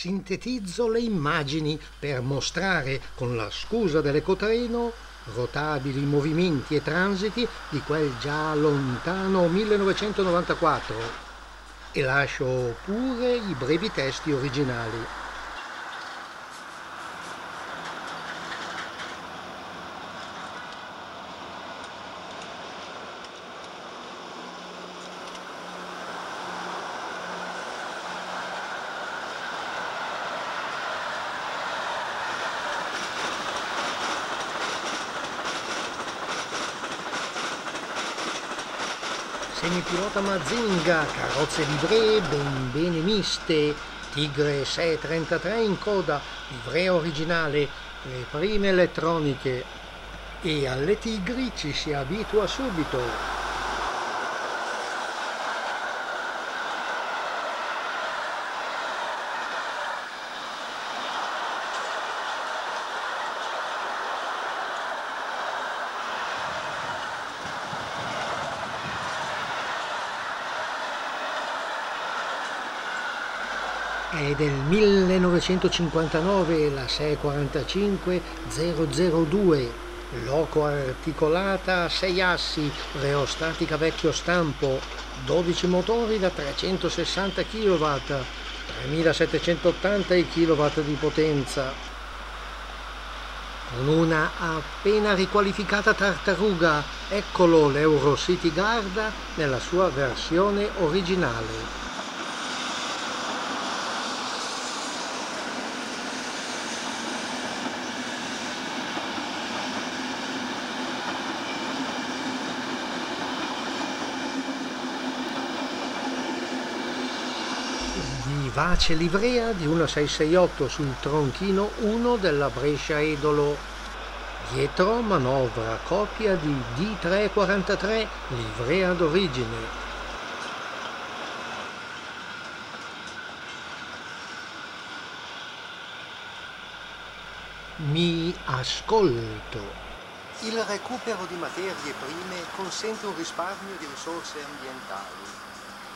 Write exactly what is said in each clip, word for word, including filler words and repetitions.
sintetizzo le immagini per mostrare, con la scusa dell'ecotreno, rotabili movimenti e transiti di quel già lontano millenovecentonovantaquattro, e lascio pure i brevi testi originali. Semipilota Mazinga, carrozze livree ben bene miste, Tigre sei trentatré in coda, livrea originale, le prime elettroniche. E alle Tigri ci si abitua subito. È del millenovecentocinquantanove la sei quarantacinque zero zero due, loco articolata a sei assi, reostatica vecchio stampo, dodici motori da trecentosessanta chilowatt, tremilasettecentottanta i kW di potenza, con una appena riqualificata tartaruga. Eccolo l'Euro City Garda nella sua versione originale. Vivace livrea di una sei sei otto sul tronchino uno della Brescia Edolo. Dietro manovra copia di D trecentoquarantatré, livrea d'origine. Mi ascolto. Il recupero di materie prime consente un risparmio di risorse ambientali.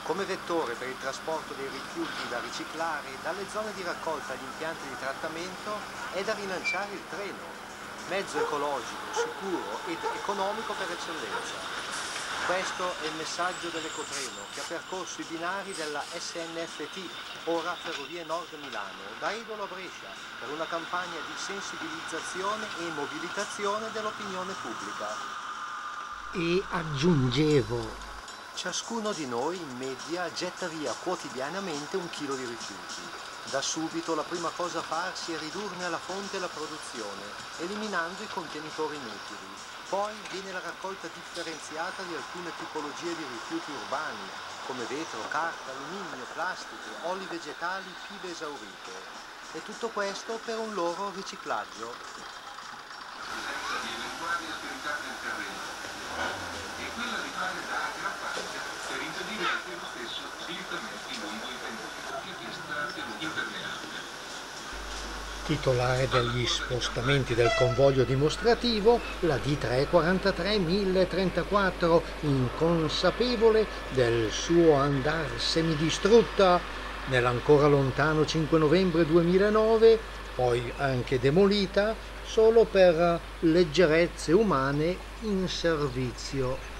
Come vettore per il trasporto dei rifiuti da riciclare dalle zone di raccolta agli impianti di trattamento è da rilanciare il treno, mezzo ecologico, sicuro ed economico per eccellenza. Questo è il messaggio dell'ecotreno che ha percorso i binari della S N F T, ora Ferrovie Nord Milano, da Edolo a Brescia, per una campagna di sensibilizzazione e mobilitazione dell'opinione pubblica. E aggiungevo... Ciascuno di noi in media getta via quotidianamente un chilo di rifiuti. Da subito la prima cosa a farsi è ridurne alla fonte la produzione, eliminando i contenitori inutili. Poi viene la raccolta differenziata di alcune tipologie di rifiuti urbani, come vetro, carta, alluminio, plastiche, oli vegetali, pive esaurite. E tutto questo per un loro riciclaggio. Senza di eventuali autorità del terreno. E quella di fare da aggrappante per impedimento lo stesso direttamente lungo i pendolini che vista impermeabile. Titolare degli spostamenti del convoglio dimostrativo, la D trecentoquarantatré mille trentaquattro, inconsapevole del suo andar semidistrutta nell'ancora lontano cinque novembre duemilanove, poi anche demolita, solo per leggerezze umane in servizio.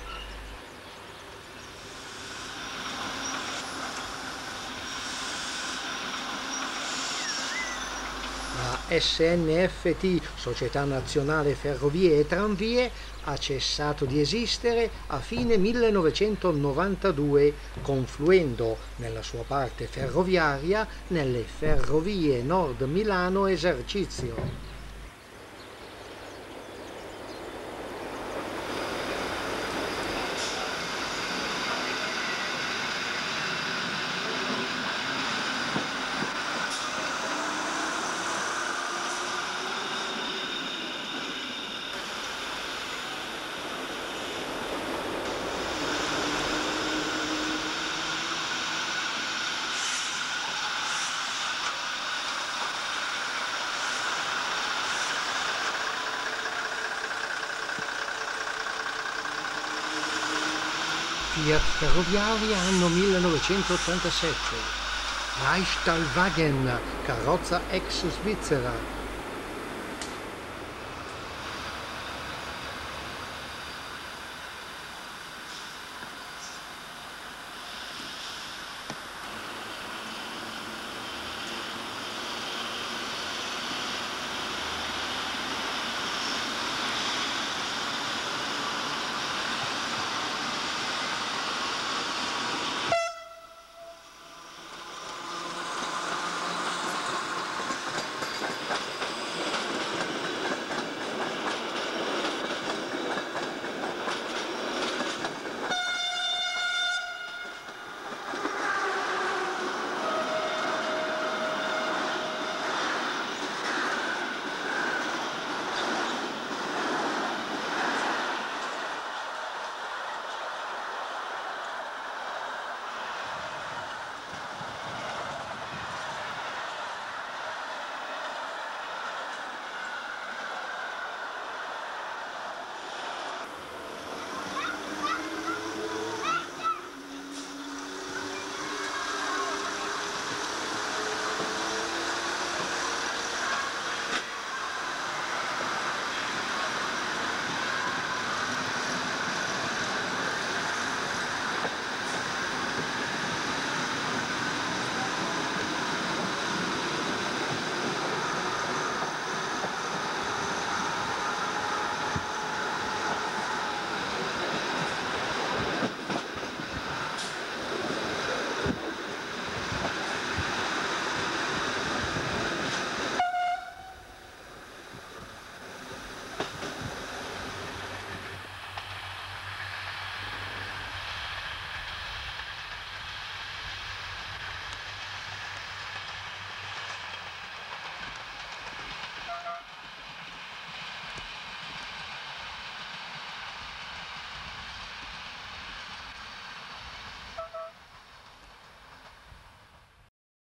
La S N F T, Società Nazionale Ferrovie e Tranvie, ha cessato di esistere a fine millenovecentonovantadue, confluendo nella sua parte ferroviaria nelle Ferrovie Nord Milano Esercizio. Fiat Ferroviaria anno millenovecentottantasette. Leichtstahlwagen, carrozza ex Svizzera.